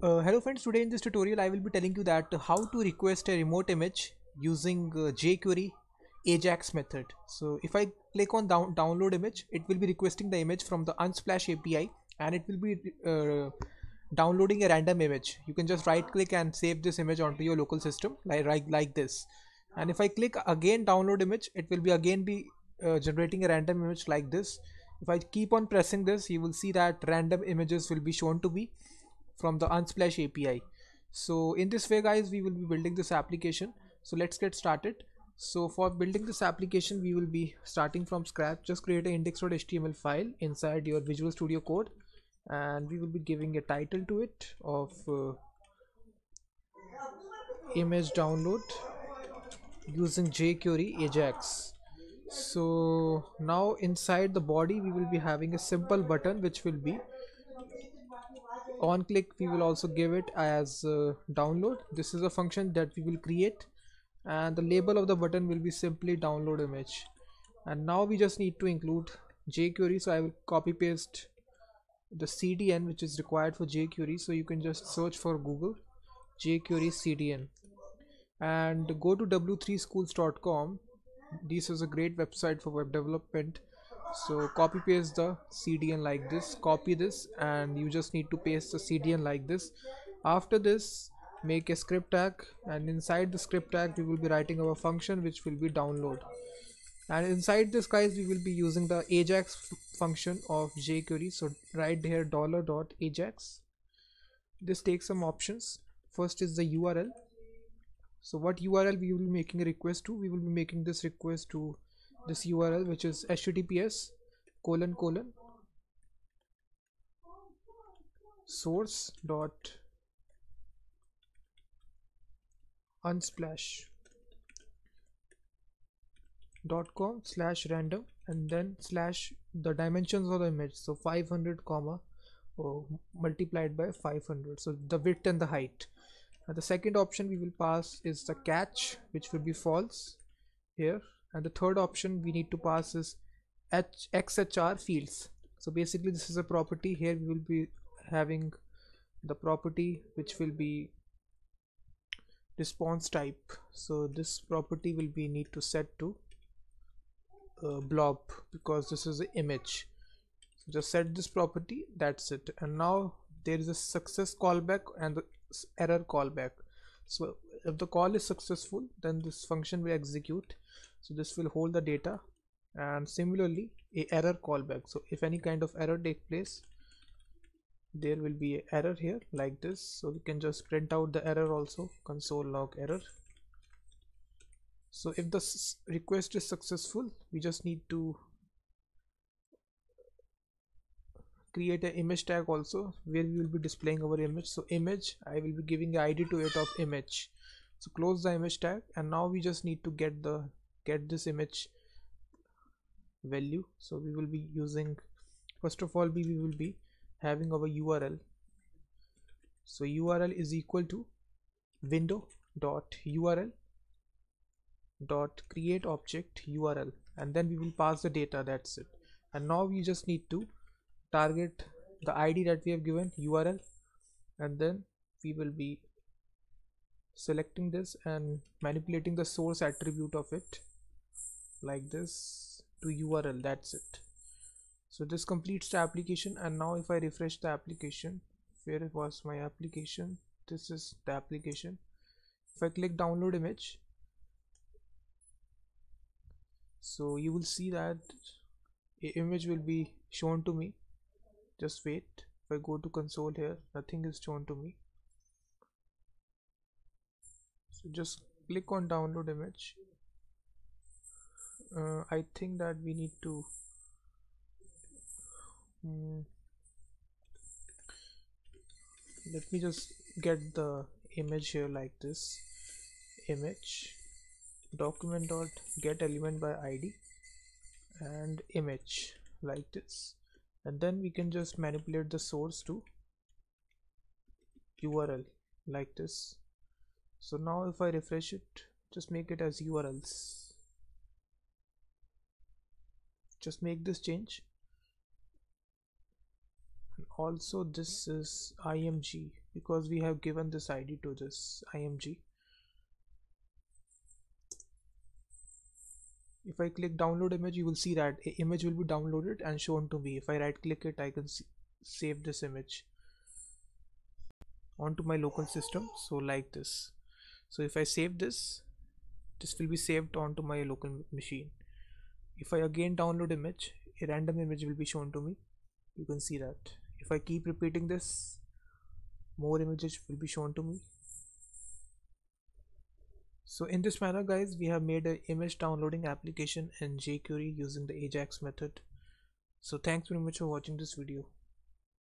Hello friends, today in this tutorial I will be telling you that how to request a remote image using jQuery AJAX method. So if I click on download image, it will be requesting the image from the Unsplash API and it will be downloading a random image. You can just right click and save this image onto your local system like this. And if I click again download image, it will be generating a random image like this. If I keep on pressing this, you will see that random images will be shown to be from the Unsplash API. So in this way guys, we will be building this application. So let's get started. So for building this application, we will be starting from scratch. Just create an index.html file inside your Visual Studio Code and we will be giving a title to it of image download using jQuery AJAX. So now inside the body we will be having a simple button which will be on click. We will also give it as download. This is a function that we will create and the label of the button will be simply download image. And now we just need to include jQuery, so I will copy paste the CDN which is required for jQuery. So you can just search for Google jQuery CDN and go to w3schools.com. this is a great website for web development. So copy paste the CDN like this, copy this, and you just need to paste the CDN like this. After this, make a script tag and inside the script tag we will be writing our function which will be download. And inside this guys, we will be using the AJAX function of jQuery. So write here $.ajax. This takes some options. First is the URL. So what URL we will be making a request to? We will be making this request to this URL which is https://source.unsplash.com/random and then / the dimensions of the image. So 500, multiplied by 500. So the width and the height. And the second option we will pass is the catch which will be false here. And the third option we need to pass is XHR fields. So basically this is a property. Here we will be having the property which will be response type. So this property will be need to set to blob because this is an image. So just set this property, that's it. And now there is a success callback and the error callback. So if the call is successful, then this function will execute. So this will hold the data, and similarly a error callback. So if any kind of error take place, there will be an error here like this. So we can just print out the error also, console log error. So if the request is successful, we just need to create an image tag also where we will be displaying our image. So image, I will be giving the ID to it of image. So close the image tag, and now we just need to get the this image value. So we will be using, first of all, we will be having our URL. So URL is equal to window.url.createObjectURL, and then we will pass the data, that's it. And now we just need to target the ID that we have given, URL, and then we will be selecting this and manipulating the source attribute of it like this to URL, that's it. So this completes the application. And now if I refresh the application, where was my application? This is the application. If I click download image, so you will see that an image will be shown to me. Just wait. If I go to console here, nothing is shown to me. So just click on download image. I think that we need to let me just get the image here like this. Image document dot get element by ID and image like this, and then we can just manipulate the source to URL like this. So now if I refresh it, just make it as URLs, just make this change. And also this is IMG because we have given this ID to this img. If I click download image, you will see that an image will be downloaded and shown to me. If I right click it, I can save this image onto my local system, so like this. So if I save this, this will be saved onto my local machine. If I again download image, a random image will be shown to me. You can see that. If I keep repeating this, more images will be shown to me. So in this manner, guys, we have made an image downloading application in jQuery using the AJAX method. So thanks very much for watching this video.